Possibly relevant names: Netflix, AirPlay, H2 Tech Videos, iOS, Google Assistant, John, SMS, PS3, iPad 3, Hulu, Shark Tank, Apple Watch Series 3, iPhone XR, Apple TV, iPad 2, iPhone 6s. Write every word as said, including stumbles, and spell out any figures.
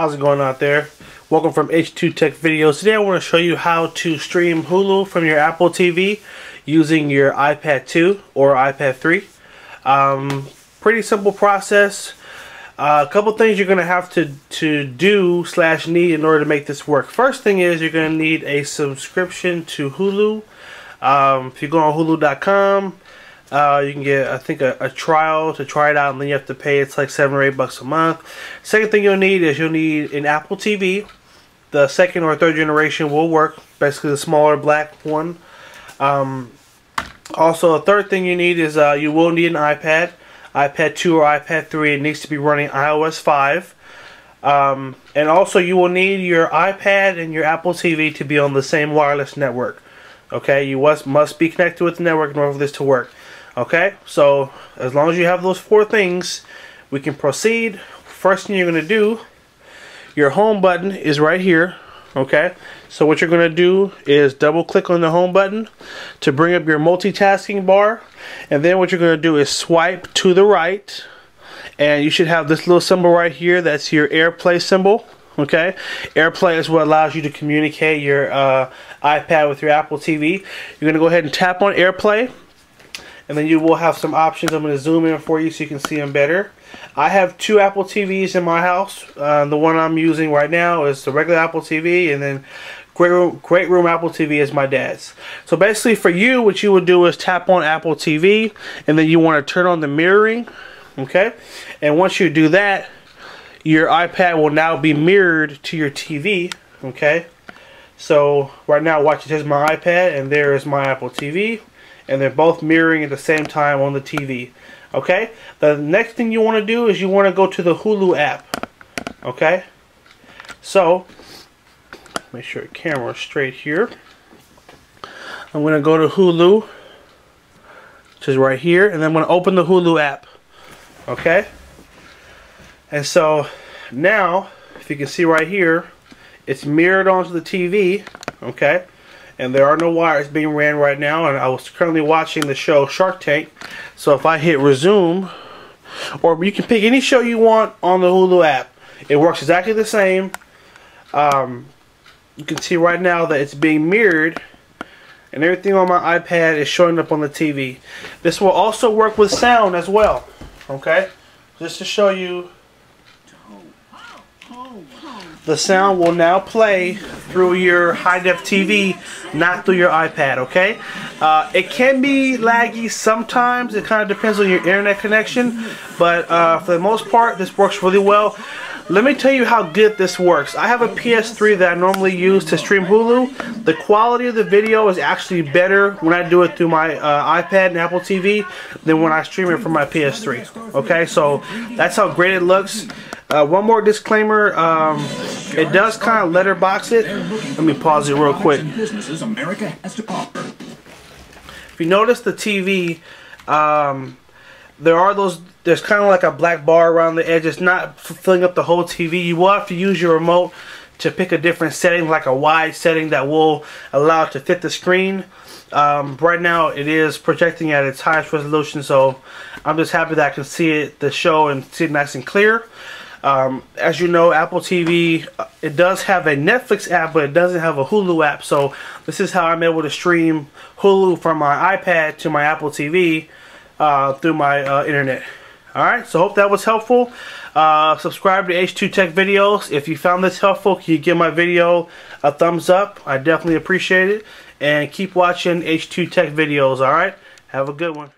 How's it going out there? Welcome from H two Tech Videos. Today I want to show you how to stream Hulu from your Apple T V using your iPad two or iPad three. Um, pretty simple process. Uh, a couple things you're going to have to, to do slash need in order to make this work. First thing is you're going to need a subscription to Hulu. Um, if you go on Hulu dot com, Uh, you can get, I think, a, a trial to try it out, and then you have to pay. It's like seven or eight bucks a month. Second thing you'll need is you'll need an Apple T V. The second or third generation will work. Basically, the smaller black one. Um, also, a third thing you need is uh, you will need an iPad, iPad two or iPad three. It needs to be running i O S five. Um, and also, you will need your iPad and your Apple T V to be on the same wireless network. Okay, you must must be connected with the network in order for this to work. Okay, so as long as you have those four things, we can proceed. First thing you're going to do, your home button is right here. Okay, so what you're going to do is double click on the home button to bring up your multitasking bar, and then what you're going to do is swipe to the right, and you should have this little symbol right here. That's your AirPlay symbol. Okay, AirPlay is what allows you to communicate your uh, iPad with your Apple T V. You're going to go ahead and tap on AirPlay, and then you will have some options. I'm going to zoom in for you so you can see them better. I have two Apple T Vs in my house. Uh, the one I'm using right now is the regular Apple T V, and then Great Room, Great Room Apple T V is my dad's. So basically for you, what you would do is tap on Apple T V, and then you want to turn on the mirroring. Okay? And once you do that, your iPad will now be mirrored to your T V. Okay? So right now, watch, it is my iPad, and there is my Apple T V. And they're both mirroring at the same time on the T V. Okay? The next thing you want to do is you want to go to the Hulu app. Okay? So, make sure the camera is straight here. I'm going to go to Hulu, which is right here, and then I'm going to open the Hulu app. Okay? And so, now, if you can see right here, it's mirrored onto the T V. Okay? And there are no wires being ran right now, and I was currently watching the show Shark Tank. So if I hit resume, or you can pick any show you want on the Hulu app. It works exactly the same. Um, you can see right now that it's being mirrored, and everything on my iPad is showing up on the T V. This will also work with sound as well. Okay? Just to show you, the sound will now play through your high-def T V, not through your iPad, okay? Uh, it can be laggy sometimes. It kind of depends on your internet connection, but uh, for the most part, this works really well. Let me tell you how good this works. I have a P S three that I normally use to stream Hulu. The quality of the video is actually better when I do it through my uh, iPad and Apple T V than when I stream it from my P S three, okay? So that's how great it looks. Uh, one more disclaimer, um, it does kind of letterbox it. Let me pause it real quick. If you notice the T V, um, there are those, there's kind of like a black bar around the edge. It's not filling up the whole T V. You will have to use your remote to pick a different setting, like a wide setting that will allow it to fit the screen. Um, right now it is projecting at its highest resolution, so I'm just happy that I can see it, the show, and see it nice and clear. Um, as you know, Apple T V, it does have a Netflix app, but it doesn't have a Hulu app. So this is how I'm able to stream Hulu from my iPad to my Apple T V uh, through my uh, internet. Alright, so hope that was helpful. Uh, subscribe to H two Tech Videos. If you found this helpful, can you give my video a thumbs up? I definitely appreciate it. And keep watching H two Tech Videos, alright? Have a good one.